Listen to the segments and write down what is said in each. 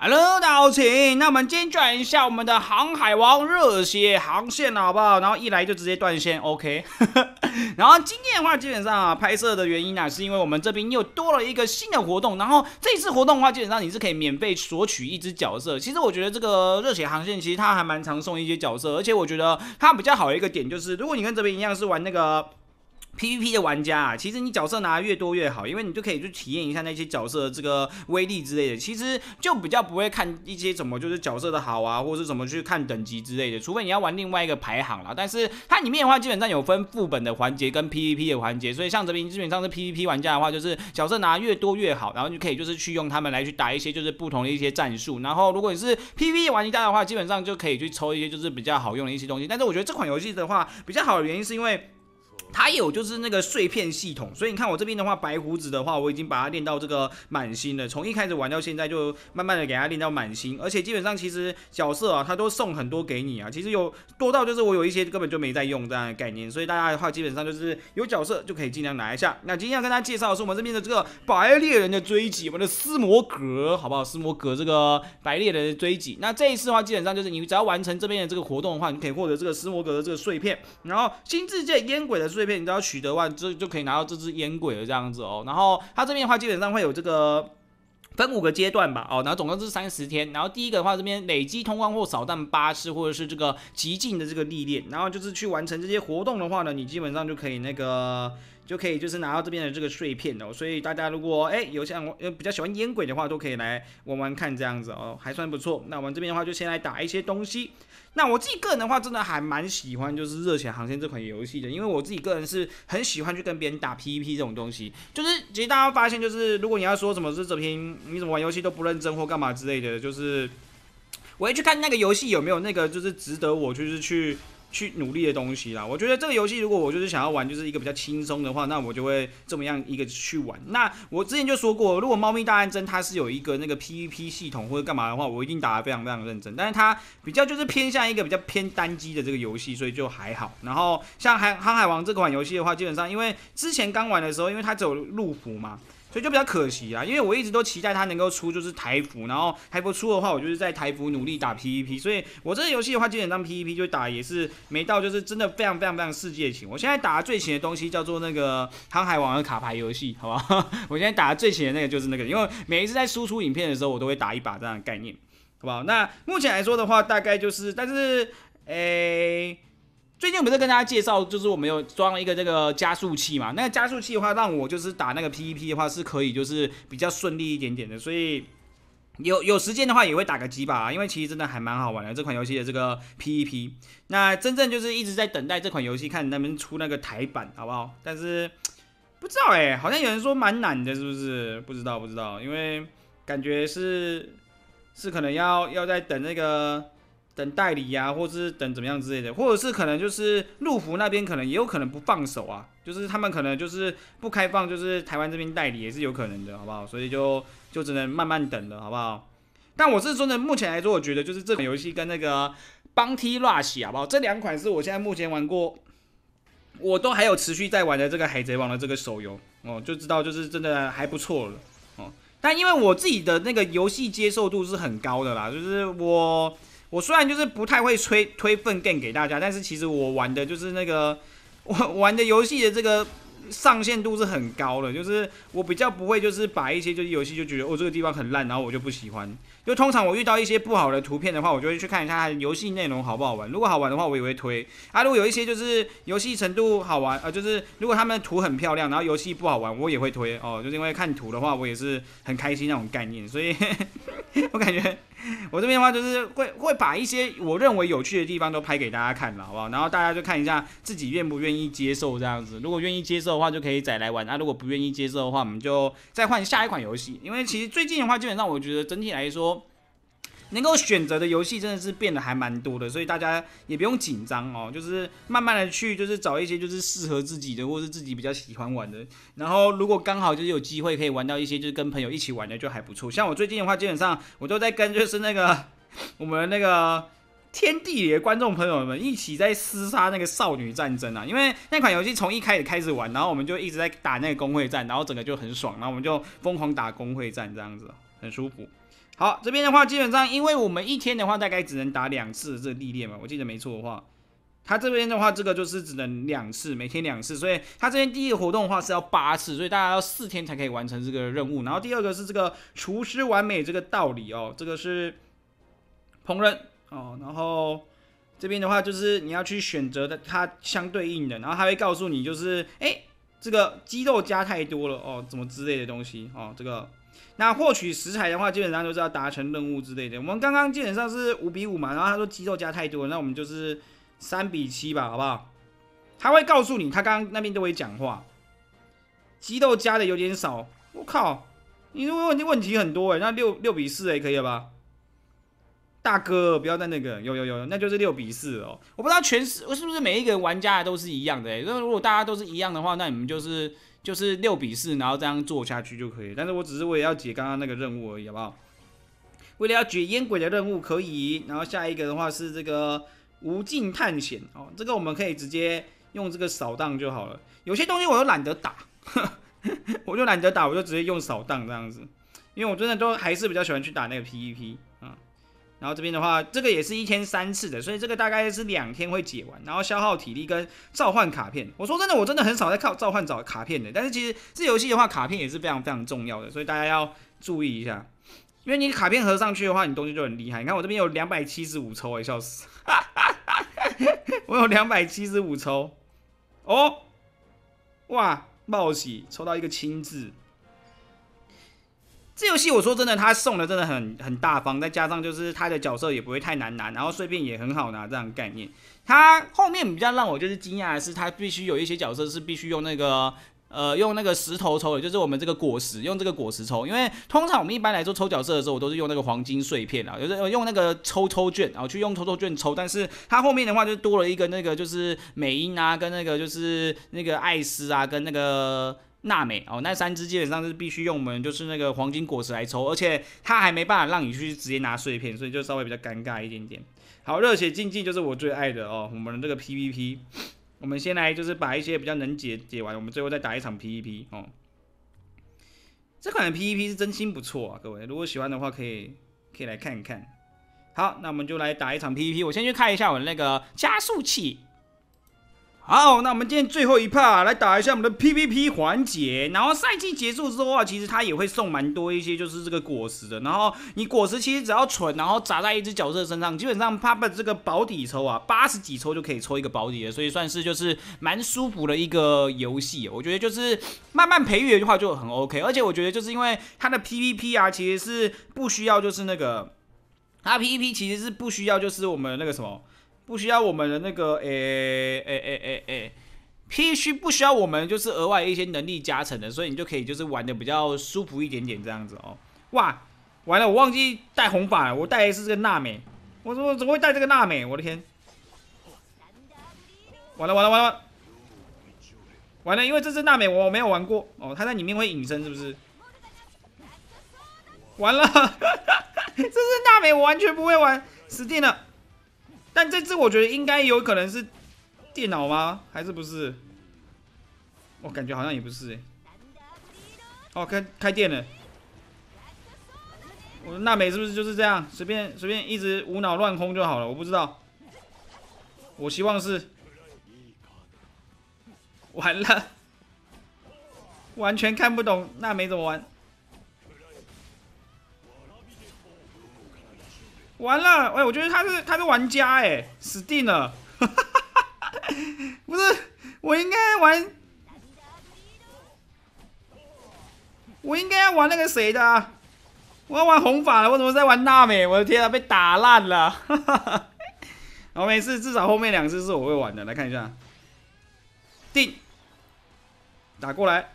Hello， 大家好，那我们今天转一下我们的航海王热血航线了，好不好？然后一来就直接断线 ，OK 然后今天的话，基本上啊，拍摄的原因呢、是因为我们这边又多了一个新的活动。然后这一次活动的话，基本上你是可以免费索取一只角色。其实我觉得这个热血航线其实它还蛮常送一些角色，而且我觉得它比较好的一个点就是，如果你跟这边一样是玩那个 PVP 的玩家啊，其实你角色拿越多越好，因为你就可以去体验一下那些角色的这个威力之类的。其实就比较不会看一些什么就是角色的好啊，或是怎么去看等级之类的，除非你要玩另外一个排行啦。但是它里面的话，基本上有分副本的环节跟 PVP 的环节，所以像这边基本上是 PVP 玩家的话，就是角色拿越多越好，然后就可以就是去用他们来去打一些就是不同的一些战术。然后如果你是 PVP 玩家的话，基本上就可以去抽一些就是比较好用的一些东西。但是我觉得这款游戏的话比较好的原因是因为，它有就是那个碎片系统，所以你看我这边的话，白胡子的话，我已经把它练到这个满星了。从一开始玩到现在，就慢慢的给它练到满星，而且基本上其实角色啊，它都送很多给你啊。其实有多到就是我有一些根本就没在用这样的概念，所以大家的话基本上就是有角色就可以尽量拿一下。那今天要跟大家介绍的是我们这边的这个白猎人的追击，我们的斯摩格，好不好？斯摩格这个白猎人的追击，那这一次的话，基本上就是你只要完成这边的这个活动的话，你可以获得这个斯摩格的这个碎片，然后新世界烟鬼的碎片你只要取得完，就可以拿到这只烟鬼了这样子哦。然后它这边的话，基本上会有这个分5个阶段吧，哦，然后总共是30天。然后第一个的话，这边累积通关或扫荡8次，或者是这个极尽的这个历练。然后就是去完成这些活动的话呢，你基本上就可以那个，就可以就是拿到这边的这个碎片哦。所以大家如果有像我比较喜欢烟鬼的话，都可以来玩玩看这样子哦，还算不错。那我们这边的话，就先来打一些东西。那我自己个人的话，真的还蛮喜欢就是热血航线这款游戏的，因为我自己个人是很喜欢去跟别人打 PVP 这种东西。就是其实大家发现，就是如果你要说什么是这篇你怎么玩游戏都不认真或干嘛之类的，就是我会去看那个游戏有没有那个就是值得我就是去努力的东西啦。我觉得这个游戏如果我就是想要玩就是一个比较轻松的话，那我就会这么样一个去玩。那我之前就说过，如果猫咪大战争它是有一个那个 PVP 系统或者干嘛的话，我一定打得非常非常认真。但是它比较就是偏向一个比较偏单机的这个游戏，所以就还好。然后像航海王这款游戏的话，基本上因为之前刚玩的时候，因为它只有陆服嘛，所以就比较可惜啊，因为我一直都期待它能够出就是台服，然后台服出的话，我就是在台服努力打 PVP， 所以我这个游戏的话，基本上 PVP 就打也是没到就是真的非常非常非常世界情。我现在打的最勤的东西叫做那个航海王的卡牌游戏，好不好？我现在打的最勤的那个就是那个，因为每一次在输出影片的时候，我都会打一把这样的概念，好不好？那目前来说的话，大概就是，但是最近不是跟大家介绍，就是我们有装了一个这个加速器嘛？那个加速器的话，让我就是打那个 PVP 的话是可以，就是比较顺利一点点的，所以有时间的话也会打个几把啊，因为其实真的还蛮好玩的这款游戏的这个 PVP。那真正就是一直在等待这款游戏，看能不能出那个台版，好不好？但是不知道好像有人说蛮难的，是不是？不知道，因为感觉是可能要在等那个，等代理啊，或是等怎么样之类的，或者是可能就是陆服那边可能也有可能不放手啊，就是他们可能就是不开放，就是台湾这边代理也是有可能的，好不好？所以就只能慢慢等了，好不好？但我是说呢，目前来说，我觉得就是这款游戏跟那个 Bounty Rush 好不好？这两款是我现在目前玩过，我都还有持续在玩的这个海贼王的这个手游哦，就知道就是真的还不错了哦。但因为我自己的那个游戏接受度是很高的啦，就是我虽然就是不太会推粪game 给大家，但是其实我玩的就是那个我玩的游戏的这个上限度是很高的，就是我比较不会就是把一些就是游戏就觉得这个地方很烂，然后我就不喜欢。就通常我遇到一些不好的图片的话，我就会去看一下它的游戏内容好不好玩，如果好玩的话我也会推啊。如果有一些就是游戏程度好玩就是如果他们的图很漂亮，然后游戏不好玩，我也会推哦，就是因为看图的话我也是很开心那种概念，所以我感觉我这边的话就是会把一些我认为有趣的地方都拍给大家看了，好不好？然后大家就看一下自己愿不愿意接受这样子，如果愿意接受的话就可以再来玩，那如果不愿意接受的话，我们就再换下一款游戏。因为其实最近的话，基本上我觉得整体来说，能够选择的游戏真的是变得还蛮多的，所以大家也不用紧张哦，就是慢慢的去就是找一些就是适合自己的，或是自己比较喜欢玩的。然后如果刚好就是有机会可以玩到一些就是跟朋友一起玩的，就还不错。像我最近的话，基本上我都在跟就是那个我们那个天地里的观众朋友们一起在厮杀那个少女战争啊，因为那款游戏从一开始玩，然后我们就一直在打那个公会战，然后整个就很爽，然后我们就疯狂打公会战这样子，很舒服。好，这边的话基本上，因为我们一天的话大概只能打2次这个历练嘛，我记得没错的话，它这边的话这个就是只能2次，每天2次，所以它这边第一个活动的话是要8次，所以大家要4天才可以完成这个任务。然后第二个是这个厨师完美这个道理哦，这个是烹饪哦，然后。 这边的话就是你要去选择它相对应的，然后它会告诉你就是这个鸡肉加太多了哦，怎么之类的东西哦。这个那获取食材的话，基本上就是要达成任务之类的。我们刚刚基本上是5比5嘛，然后他说鸡肉加太多了，那我们就是3比7吧，好不好？他会告诉你，他刚刚那边都会讲话，鸡肉加的有点少，我靠，你问题很多那6比4可以了吧？ 大哥，不要在那个有，那就是6比4哦。我不知道全是不是每一个玩家都是一样的那如果大家都是一样的话，那你们就是6比4，然后这样做下去就可以。但是我只是为了要解刚刚那个任务而已，好不好？为了要解烟鬼的任务可以。然后下一个的话是这个无尽探险哦，这个我们可以直接用这个扫荡就好了。有些东西我又懒得打，我就直接用扫荡这样子，因为我真的都还是比较喜欢去打那个 PVP 啊。 然后这边的话，这个也是一天3次的，所以这个大概是2天会解完，然后消耗体力跟召唤卡片。我说真的，我真的很少在靠召唤找卡片的，但是其实这游戏的话，卡片也是非常非常重要的，所以大家要注意一下，因为你卡片合上去的话，你东西就很厉害。你看我这边有275抽笑死！我有275抽，哦，哇，冒喜抽到一个青字。 这游戏我说真的，他送的真的很大方，再加上就是他的角色也不会太难拿，然后碎片也很好拿这样的概念。他后面比较让我就是惊讶的是，他必须有一些角色是必须用那个石头抽的，就是我们这个果实用这个果实抽，因为通常我们一般来说抽角色的时候，我都是用那个黄金碎片啊，就是用那个抽券啊去用抽券抽，但是他后面的话就多了一个那个就是美音啊，跟那个就是那个艾斯啊，跟那个。 娜美哦，那3只基本上是必须用我们就是那个黄金果实来抽，而且它还没办法让你去直接拿碎片，所以就稍微比较尴尬一点点。好，热血竞技就是我最爱的哦，我们这个 PVP， 我们先来就是把一些比较能解完，我们最后再打一场 PVP 哦。这款的 PVP 是真心不错啊，各位如果喜欢的话可以来看一看。好，那我们就来打一场 PVP， 我先去看一下我的那个加速器。 好，那我们今天最后一 part 来打一下我们的 PVP 环节。然后赛季结束之后啊，其实它也会送蛮多一些就是这个果实的。然后你果实其实只要存，然后砸在一只角色身上，基本上它的这个保底抽啊，80几抽就可以抽一个保底的，所以算是就是蛮舒服的一个游戏。我觉得就是慢慢培育的话就很 OK， 而且我觉得就是因为它的 PVP 啊，其实是不需要就是那个，它 PVP 其实是不需要就是我们那个什么。 不需要我们的那个必须不需要我们就是额外一些能力加成的，所以你就可以就是玩的比较舒服一点点这样子哦。哇，完了，我忘记带红发了，我带的是这个娜美，我怎么会带这个娜美？我的天！完了，因为这只娜美我没有玩过哦，它在里面会隐身是不是？完了，这只娜美我完全不会玩，死定了。 但这只我觉得应该有可能是电脑吗？还是不是？我感觉好像也不是哦，开电了。我说娜美是不是就是这样随便一直无脑乱轰就好了？我不知道。我希望是。完了，完全看不懂娜美怎么玩。完了，我觉得他是玩家死定了！不是，我应该要玩那个谁的啊？我要玩红发了，我怎么在玩娜美？我的天啊，被打烂了！好，没事，至少后面2次是我会玩的。来看一下，定，打过来。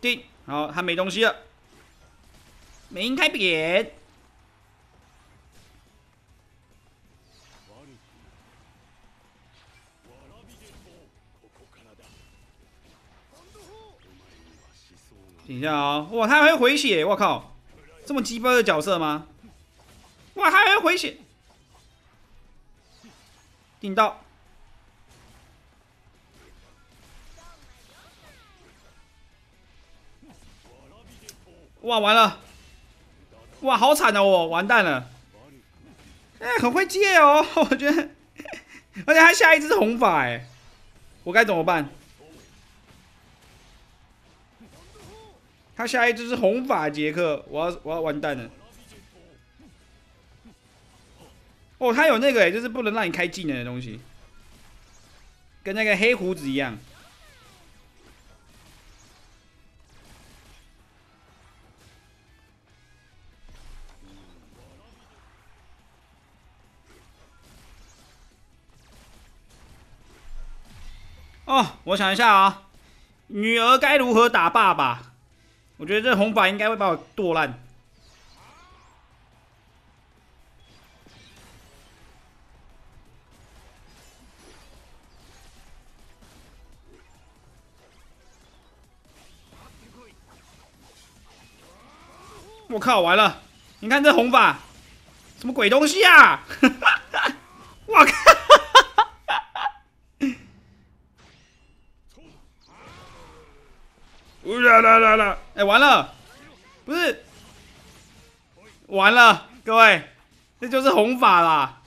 定，好，他没东西了，没应该扁。等一下啊、哦，哇，他还会回血，我靠，这么鸡巴的角色吗？哇，他还会回血，定到。哇，完了！哇，好惨啊！我完蛋了。哎，很会接哦，我觉得。而且他下一只是红发，哎，我该怎么办？他下一只是红发杰克，我要完蛋了。哦，他有那个哎，就是不能让你开技能的东西，跟那个黑胡子一样。 哦，我想一下啊，女儿该如何打爸爸？我觉得这红发应该会把我剁烂。我靠，完了！你看这红发，什么鬼东西啊！我靠！ 来来来来！哎，完了，不是，完了，各位，这就是红发啦。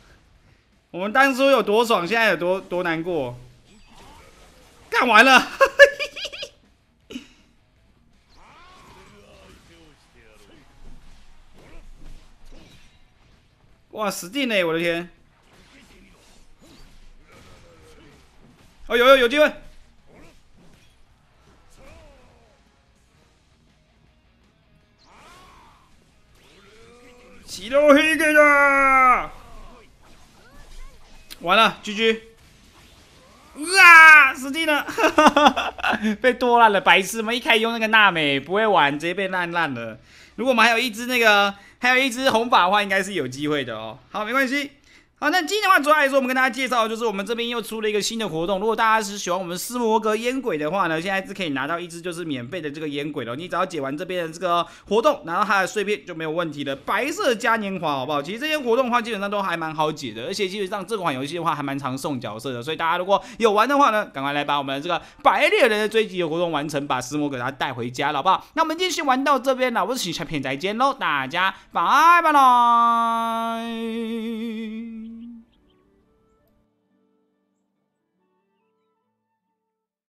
我们当初有多爽，现在有多难过。干完了！哇，死定了！我的天！哦，有机会！ 起到黑给的，完了，GG，啊，死定了，被剁烂了，白痴嘛！一开始用那个娜美不会玩，直接被烂了。如果我们还有一只红发的话，应该是有机会的哦。好，没关系。 好，那今天的话，主要来说，我们跟大家介绍，就是我们这边又出了一个新的活动。如果大家是喜欢我们斯摩格烟鬼的话呢，现在是可以拿到一只就是免费的这个烟鬼了。你只要解完这边的这个活动，拿到它的碎片就没有问题了。白色嘉年华，好不好？其实这些活动的话，基本上都还蛮好解的，而且基本上这款游戏的话，还蛮常送角色的。所以大家如果有玩的话呢，赶快来把我们这个白猎人的追击的活动完成，把斯摩格给它带回家了，好不好？那我们今天先玩到这边了，我是秦小片，再见喽，大家拜拜喽。